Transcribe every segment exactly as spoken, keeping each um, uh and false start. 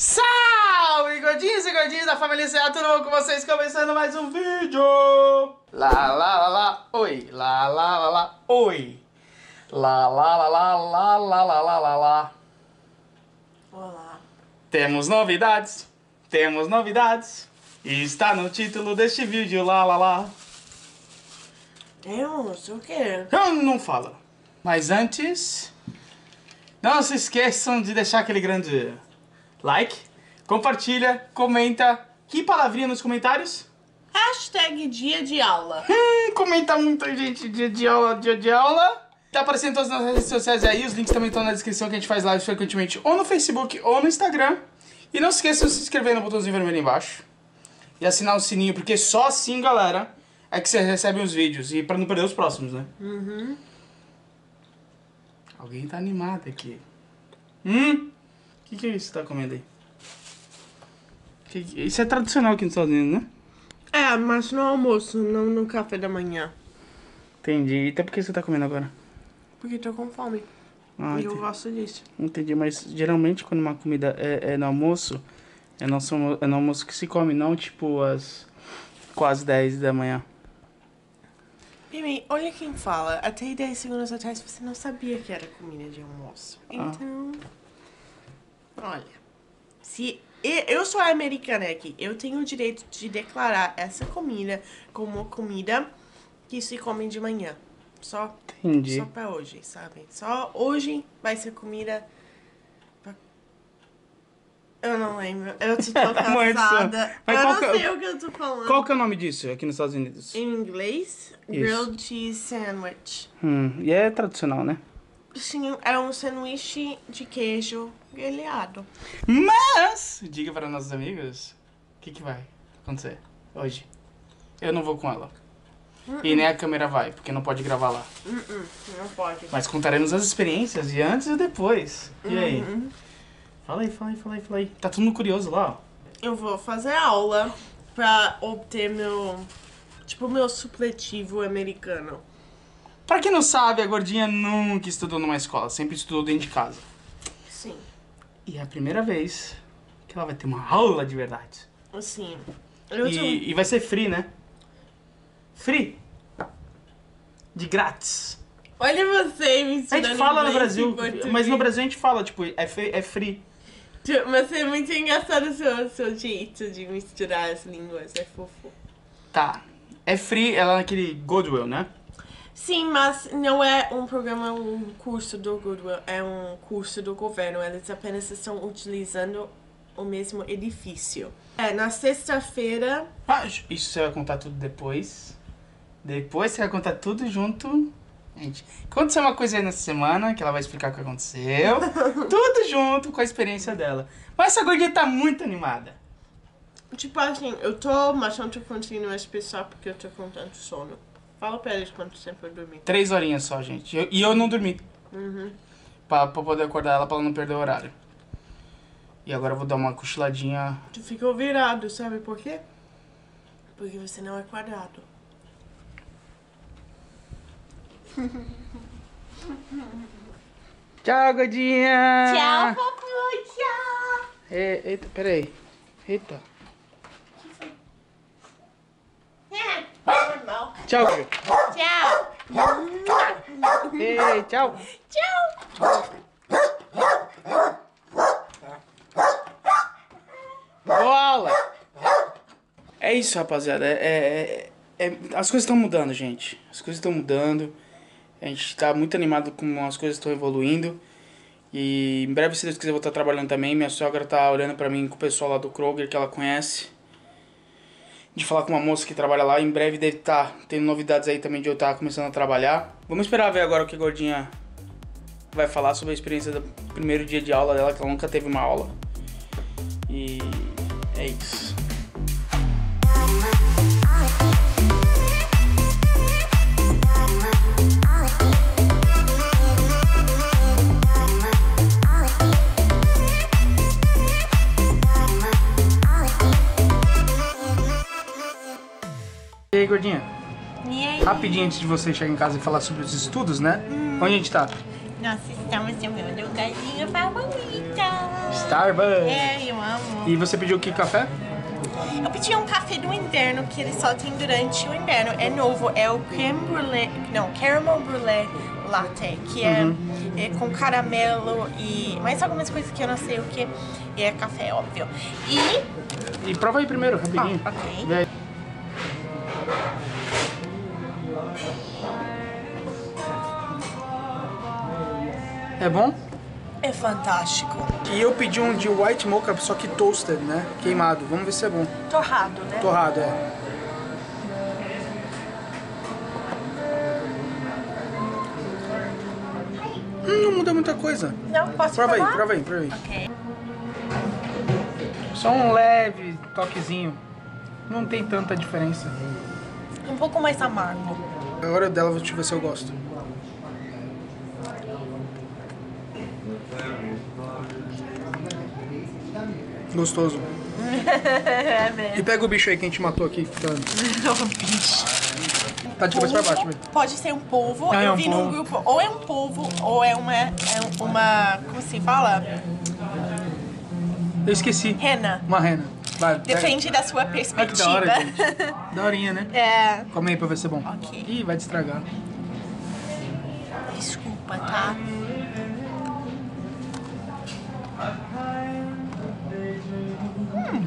Salve, gordinhos e gordinhas da família C A, tudo bom com vocês? Começando mais um vídeo! Lá, lá, lá, lá, oi! Lá, lá, lá, lá, oi! Lá, lá, lá, lá, lá, lá, lá, lá, lá, lá. Olá! Temos novidades, temos novidades, e está no título deste vídeo, lá, lá, lá. Eu não sei o que. Eu não falo. Mas antes, não se esqueçam de deixar aquele grande like, compartilha, comenta. Que palavrinha nos comentários? Hashtag dia de aula. Hum, comenta muita gente, dia de aula, dia de aula. Tá aparecendo todas as nossas redes sociais aí, os links também estão na descrição, que a gente faz lives frequentemente ou no Facebook ou no Instagram. E não se esqueçam de se inscrever no botãozinho vermelho embaixo e assinar o sininho, porque só assim, galera, é que vocês recebem os vídeos e pra não perder os próximos, né? Uhum. Alguém tá animado aqui. Hum? O que, que é isso que você tá comendo aí? Que que... Isso é tradicional aqui nos Estados Unidos, né? É, mas no almoço, não no café da manhã. Entendi. E até por que você tá comendo agora? Porque tô com fome. Ah, e entendi. Eu gosto disso. Entendi, mas geralmente quando uma comida é, é no almoço, é no, é no almoço que se come, não tipo às quase dez da manhã. Mimi, olha quem fala. Até dez segundos atrás você não sabia que era comida de almoço. Então... Ah. Olha, se eu sou americana aqui, eu tenho o direito de declarar essa comida como comida que se come de manhã. Só, Entendi. só pra hoje, sabe? Só hoje vai ser comida... Pra... Eu não lembro, eu tô cansada. Mas eu não sei que, o que eu tô falando. Qual que é o nome disso aqui nos Estados Unidos? Em inglês, grilled cheese sandwich. Hum, e é tradicional, né? Sim, é um sanduíche de queijo grelhado. Mas, diga para nossos amigos, o que, que vai acontecer hoje? Eu não vou com ela. Uh-uh. E nem a câmera vai, porque não pode gravar lá. Uh-uh. Não pode. Mas contaremos as experiências de antes e depois. E uh-uh. aí? Fala aí, fala aí, fala aí, fala aí. Tá todo mundo curioso lá, ó. Eu vou fazer aula pra obter meu, tipo, meu supletivo americano. Pra quem não sabe, a gordinha nunca estudou numa escola, sempre estudou dentro de casa. Sim. E é a primeira vez que ela vai ter uma aula de verdade. Sim. Eu e, tô... e vai ser free, né? Free. De grátis. Olha você me ensinando. A gente fala no Brasil, mas no Brasil a gente fala, tipo, é free. Mas é muito engraçado o seu, seu jeito de misturar as línguas, é fofo. Tá. É free, ela é naquele Goodwill, né? Sim, mas não é um programa, um curso do Goodwill, é um curso do governo. Eles apenas estão utilizando o mesmo edifício. É, na sexta-feira... Ah, isso você vai contar tudo depois. Depois você vai contar tudo junto. Gente, aconteceu uma coisa aí nessa semana, que ela vai explicar o que aconteceu. Tudo junto com a experiência dela. Mas essa gordinha tá muito animada. Tipo assim, eu tô, mas não tô conseguindo expressar porque eu tô com tanto sono. Fala pra eles quanto tempo eu dormi. Três horinhas só, gente. Eu, e eu não dormi. Uhum. Pra, pra poder acordar ela, pra ela não perder o horário. E agora eu vou dar uma cochiladinha. Tu ficou virado, sabe por quê? Porque você não é quadrado. Tchau, gordinha! Tchau, papai! Tchau! E, eita, peraí. Eita. Tchau, filho. Tchau. Ei, tchau. Tchau. Bola. É isso, rapaziada. É, é, é, as coisas estão mudando, gente. As coisas estão mudando. A gente tá muito animado como as coisas estão evoluindo. E em breve, se Deus quiser, eu vou estar trabalhando também. Minha sogra tá olhando pra mim com o pessoal lá do Kroger, que ela conhece. De falar com uma moça que trabalha lá, em breve deve estar tendo novidades aí também de eu estar começando a trabalhar. Vamos esperar ver agora o que a gordinha vai falar sobre a experiência do primeiro dia de aula dela, que ela nunca teve uma aula. E é isso. E aí, gordinha? E aí? Rapidinho, antes de você chegar em casa e falar sobre os estudos, né? Hum. Onde a gente tá? Nós estamos no meu lugarzinho favorito. Starbucks. É, eu amo. E você pediu que café? Eu pedi um café do inverno, que ele só tem durante o inverno. É novo, é o creme brulee, não, Caramel Brulee Latte, que é, uhum. é com caramelo e mais algumas coisas que eu não sei o que. E é café, óbvio. E... E prova aí primeiro, rapidinho. Ah, ok. É bom? É fantástico. E eu pedi um de white mocha, só que toasted, né? Queimado. Vamos ver se é bom. Torrado, né? Torrado, é. Hum, não muda muita coisa. Não, posso provar? Prova aí, prova aí, prova aí. Ok. Só um leve toquezinho. Não tem tanta diferença. Um pouco mais amargo. Agora dela, vou te ver se eu gosto. Gostoso. É mesmo. E pega o bicho aí que a gente matou aqui. Tá, o bicho. Tá de cabeça pra baixo. Pode ser um polvo. Ah, eu é um vi polvo. Num grupo, ou é um polvo, ou é uma, é uma... Como se fala? Eu esqueci. Rena. Uma rena. Vai, depende pega. Da sua perspectiva. Olha que da hora, gente. Daorinha, né? É. Come aí pra ver se é bom. Ok. Ih, vai te estragar. Desculpa, tá?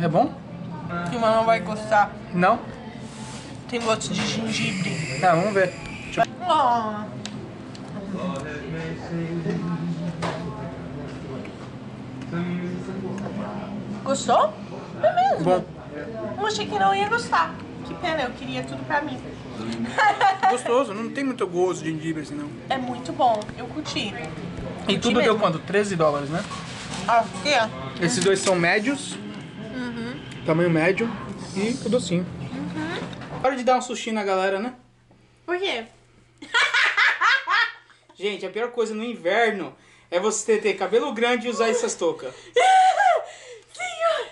É bom? E o não vai gostar. Não? Tem gosto de gengibre. Tá, vamos ver. Deixa eu... oh. Gostou? É mesmo? Bom. Eu achei que não ia gostar. Que pena, eu queria tudo pra mim. Gostoso, não tem muito gosto de gengibre assim não. É muito bom, eu curti. E tudo mesmo. Deu quanto? treze dólares, né? Ah, o quê? Esses dois são médios. Tamanho médio e o docinho. Uhum. Hora de dar um sushi na galera, né? Por quê? Gente, a pior coisa no inverno é você ter cabelo grande e usar essas toucas. Senhor!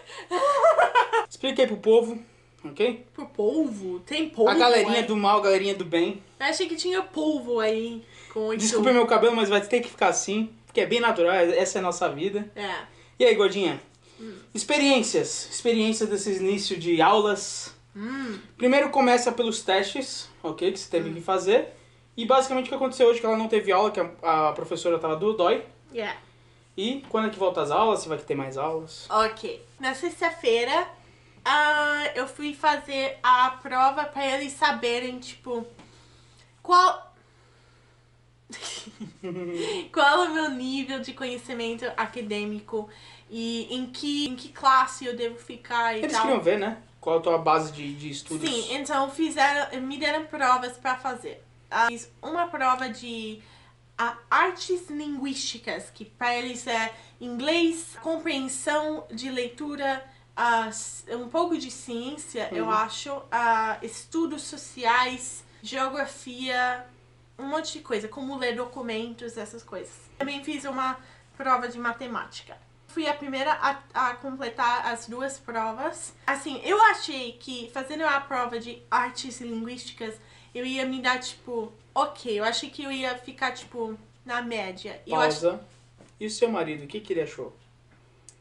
Explica aí pro povo, ok? Pro povo? Tem polvo? A galerinha aí. Do mal, a galerinha do bem. Eu achei que tinha polvo aí. Com desculpa meu cabelo, mas vai ter que ficar assim. Porque é bem natural, essa é a nossa vida. É. E aí, gordinha? Experiências, experiências desse início de aulas. Hum. Primeiro começa pelos testes, ok, que você teve hum. que fazer. E basicamente o que aconteceu hoje é que ela não teve aula, que a, a professora estava do dói. Yeah. E quando é que volta as aulas, se vai ter mais aulas? Ok. Na sexta-feira, uh, eu fui fazer a prova para eles saberem, tipo, qual... qual é o meu nível de conhecimento acadêmico e em que, em que classe eu devo ficar e Eles tal. Queriam ver, né? Qual é a tua base de, de estudos. Sim, então fizeram, me deram provas para fazer. Uh, fiz uma prova de uh, artes linguísticas, que para eles é inglês, compreensão de leitura, uh, um pouco de ciência, uhum. eu acho, uh, estudos sociais, geografia... Um monte de coisa, como ler documentos, essas coisas. Também fiz uma prova de matemática. Fui a primeira a, a completar as duas provas. Assim, eu achei que fazendo a prova de artes e linguísticas, eu ia me dar, tipo, ok. Eu achei que eu ia ficar, tipo, na média. Pausa. Eu ach... E o seu marido, o que, que ele achou?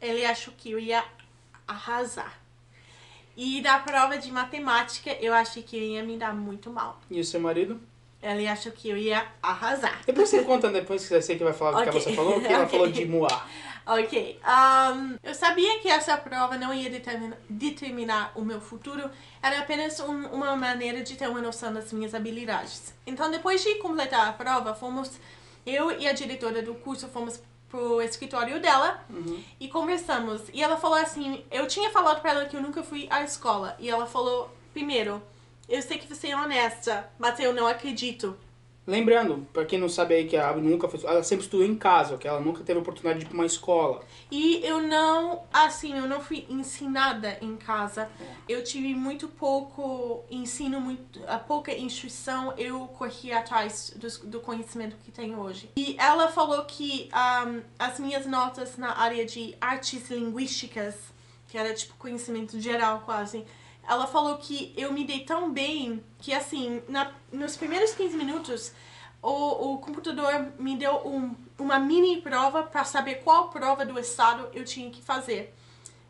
Ele achou que eu ia arrasar. E da prova de matemática, eu achei que eu ia me dar muito mal. E o seu marido? Ela achou que eu ia arrasar. Depois você conta, depois que você vai falar okay. o que você falou, que ela okay. falou de moar. Ok. Um, eu sabia que essa prova não ia determinar, determinar o meu futuro. Era apenas um, uma maneira de ter uma noção das minhas habilidades. Então, depois de completar a prova, fomos... Eu e a diretora do curso fomos pro escritório dela uhum. e conversamos. E ela falou assim... Eu tinha falado pra ela que eu nunca fui à escola. E ela falou, primeiro... Eu sei que você é honesta, mas eu não acredito. Lembrando, pra quem não sabe aí que a Abby nunca fez... Ela sempre estudou em casa, que ela nunca teve a oportunidade de ir pra uma escola. E eu não... Assim, eu não fui ensinada em casa. Eu tive muito pouco ensino, muito, pouca instrução. Eu corri atrás do, do conhecimento que tenho hoje. E ela falou que um, as minhas notas na área de artes linguísticas, que era tipo conhecimento geral quase... Ela falou que eu me dei tão bem que, assim, na, nos primeiros quinze minutos, o, o computador me deu um uma mini prova para saber qual prova do estado eu tinha que fazer.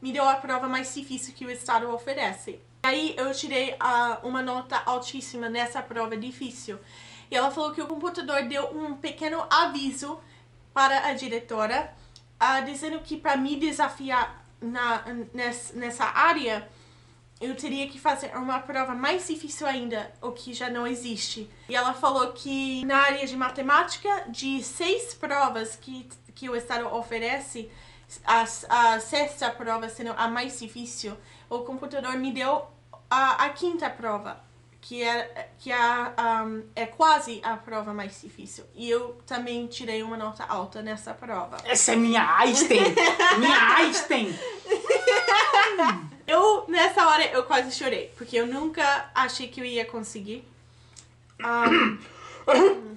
Me deu a prova mais difícil que o estado oferece. Aí eu tirei uh, uma nota altíssima nessa prova difícil. E ela falou que o computador deu um pequeno aviso para a diretora, uh, dizendo que para me desafiar na, nessa área, eu teria que fazer uma prova mais difícil ainda, o que já não existe. E ela falou que na área de matemática, de seis provas que, que o estado oferece, a, a sexta prova sendo a mais difícil, o computador me deu a, a quinta prova, que, é, que a, um, é quase a prova mais difícil. E eu também tirei uma nota alta nessa prova. Essa é minha Einstein! Minha Einstein! Eu, nessa hora, eu quase chorei, porque eu nunca achei que eu ia conseguir. Um,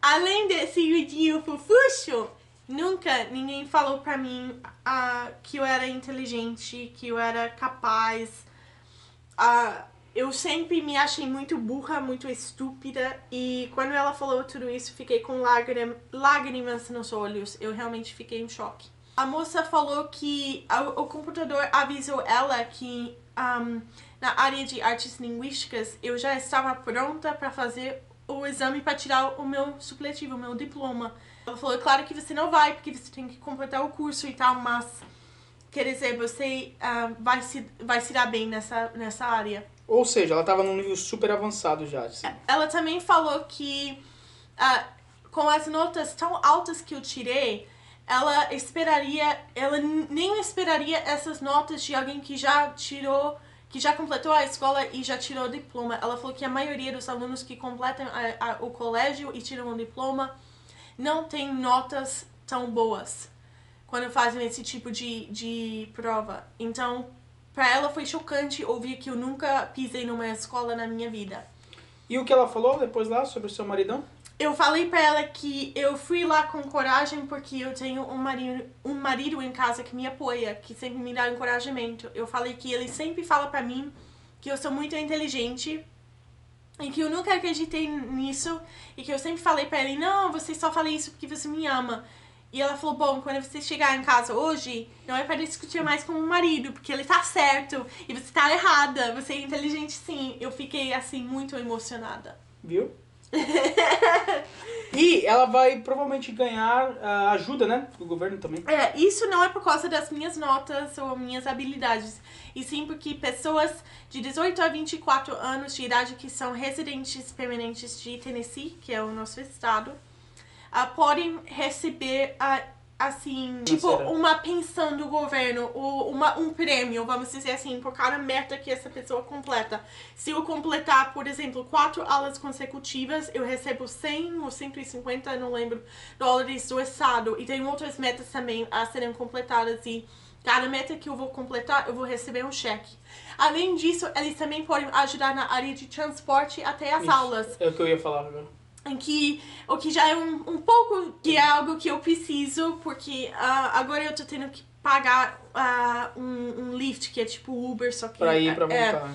além desse vidinho fofuxo, nunca ninguém falou pra mim uh, que eu era inteligente, que eu era capaz. Uh, eu sempre me achei muito burra, muito estúpida, e quando ela falou tudo isso, fiquei com lágrim lágrimas nos olhos. Eu realmente fiquei em choque. A moça falou que o computador avisou ela que um, na área de artes linguísticas eu já estava pronta para fazer o exame para tirar o meu supletivo, o meu diploma. Ela falou, claro que você não vai, porque você tem que completar o curso e tal, mas quer dizer, você uh, vai, se, vai se dar bem nessa, nessa área. Ou seja, ela estava num nível super avançado já. Assim. Ela também falou que uh, com as notas tão altas que eu tirei, ela esperaria, ela nem esperaria essas notas de alguém que já tirou, que já completou a escola e já tirou o diploma. Ela falou que a maioria dos alunos que completam a, a, o colégio e tiram o diploma não tem notas tão boas quando fazem esse tipo de, de prova. Então, pra ela foi chocante ouvir que eu nunca pisei numa escola na minha vida. E o que ela falou depois lá sobre o seu maridão? Eu falei pra ela que eu fui lá com coragem porque eu tenho um marido, um marido em casa que me apoia, que sempre me dá encorajamento. Eu falei que ele sempre fala pra mim que eu sou muito inteligente e que eu nunca acreditei nisso e que eu sempre falei pra ele, não, você só fala isso porque você me ama. E ela falou, bom, quando você chegar em casa hoje, não é pra discutir mais com o marido, porque ele tá certo e você tá errada, você é inteligente sim. Eu fiquei, assim, muito emocionada. Viu? E ela vai provavelmente ganhar uh, ajuda, né, do governo também. É, isso não é por causa das minhas notas ou minhas habilidades, e sim porque pessoas de dezoito a vinte e quatro anos de idade que são residentes permanentes de Tennessee, que é o nosso estado, uh, podem receber, uh, assim, tipo, uma pensão do governo, ou uma, um prêmio, vamos dizer assim, por cada meta que essa pessoa completa. Se eu completar, por exemplo, quatro aulas consecutivas, eu recebo cem ou cento e cinquenta, não lembro, dólares do estado. E tem outras metas também a serem completadas e cada meta que eu vou completar, eu vou receber um cheque. Além disso, eles também podem ajudar na área de transporte até as Isso, aulas. É o que eu ia falar agora. Em que, o que já é um, um pouco que é algo que eu preciso, porque uh, agora eu tô tendo que pagar uh, um, um Lyft, que é tipo Uber, só que... Pra ir, pra voltar. É,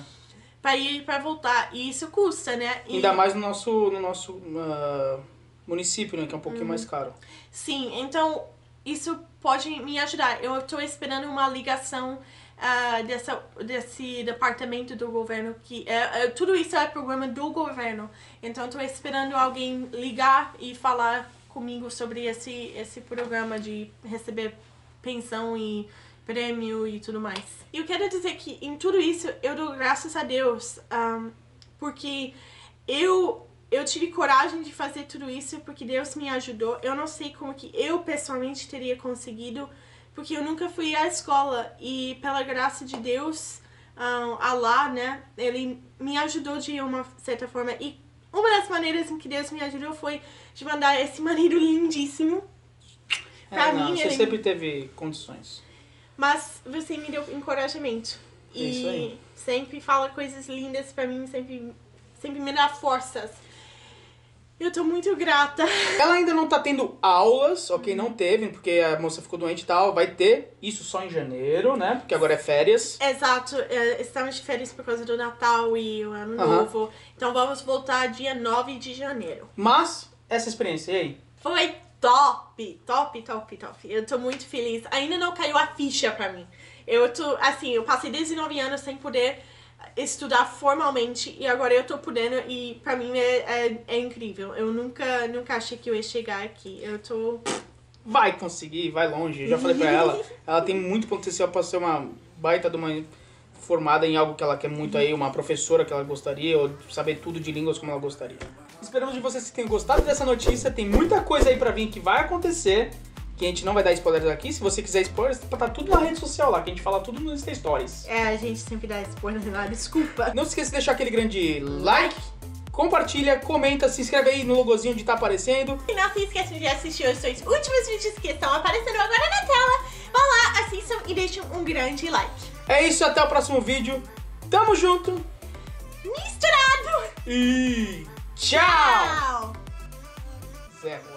pra ir, pra voltar. E isso custa, né? E... Ainda mais no nosso, no nosso uh, município, né? Que é um pouquinho hum. mais caro. Sim, então isso pode me ajudar. Eu tô esperando uma ligação... Uh, dessa, desse departamento do governo, que é, é, tudo isso é programa do governo, então estou esperando alguém ligar e falar comigo sobre esse, esse programa de receber pensão e prêmio e tudo mais. E eu quero dizer que em tudo isso eu dou graças a Deus, um, porque eu, eu tive coragem de fazer tudo isso porque Deus me ajudou. Eu não sei como que eu pessoalmente teria conseguido, porque eu nunca fui à escola e, pela graça de Deus, um, Allah, né, ele me ajudou de uma certa forma. E uma das maneiras em que Deus me ajudou foi de mandar esse marido lindíssimo pra é, mim. Não, você ele... sempre teve condições. Mas você me deu encorajamento. É e isso aí. Sempre fala coisas lindas pra mim, sempre, sempre me dá forças. Eu tô muito grata. Ela ainda não tá tendo aulas, ok? Uhum. Não teve, porque a moça ficou doente e tal. Vai ter isso só em janeiro, né? Porque agora é férias. Exato. É, estamos de férias por causa do Natal e o Ano uhum. Novo. Então vamos voltar dia nove de janeiro. Mas, essa experiência, e aí? Foi top, top, top, top. Eu tô muito feliz. Ainda não caiu a ficha pra mim. Eu tô, assim, eu passei dezenove anos sem poder estudar formalmente e agora eu tô podendo e pra mim é, é, é incrível. Eu nunca, nunca achei que eu ia chegar aqui. Eu tô... Vai conseguir, vai longe. Eu já falei pra ela, ela tem muito potencial pra ser uma baita de uma... formada em algo que ela quer muito aí, uma professora que ela gostaria, ou saber tudo de línguas como ela gostaria. Esperamos de vocês que tenham gostado dessa notícia, tem muita coisa aí pra vir que vai acontecer, que a gente não vai dar spoilers aqui. Se você quiser spoilers, tá tudo na rede social lá, que a gente fala tudo nos Insta Stories. É, a gente sempre dá spoilers lá, desculpa. Não se esqueça de deixar aquele grande like, compartilha, comenta, se inscreve aí no logozinho onde tá aparecendo. E não se esqueça de assistir os seus últimos vídeos que estão aparecendo agora na tela. Vão lá, assistam e deixem um grande like. É isso, até o próximo vídeo. Tamo junto. Misturado. E tchau. Tchau. Zero.